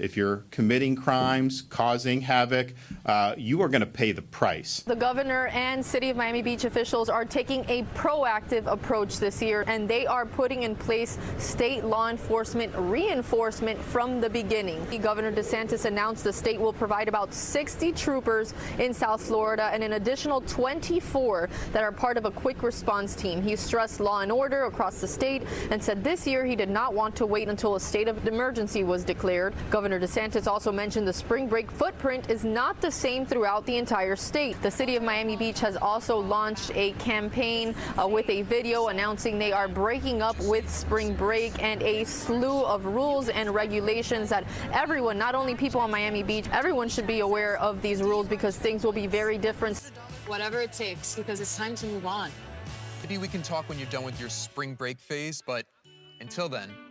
if you're committing crimes, causing havoc, you are going to pay the price. The governor and city of Miami Beach officials are taking a proactive approach this year, and they are putting in place state law enforcement reinforcement from the beginning. Governor DeSantis announced the state will provide about 60 troopers in South Florida and an additional 24 that are part of a quick response team. He stressed law and order across the state and said this year he did not want to wait until a state of emergency was declared. Governor DeSantis also mentioned the spring break footprint is not the same throughout the entire state. The city of Miami Beach has also launched a campaign with a video announcing they are breaking up with spring break and a slew of rules and regulations that everyone, not only people on Miami Beach, everyone should be aware of these rules because things will be very different. Whatever it takes, because it's time to move on. Maybe we can talk when you're done with your spring break phase, but until then,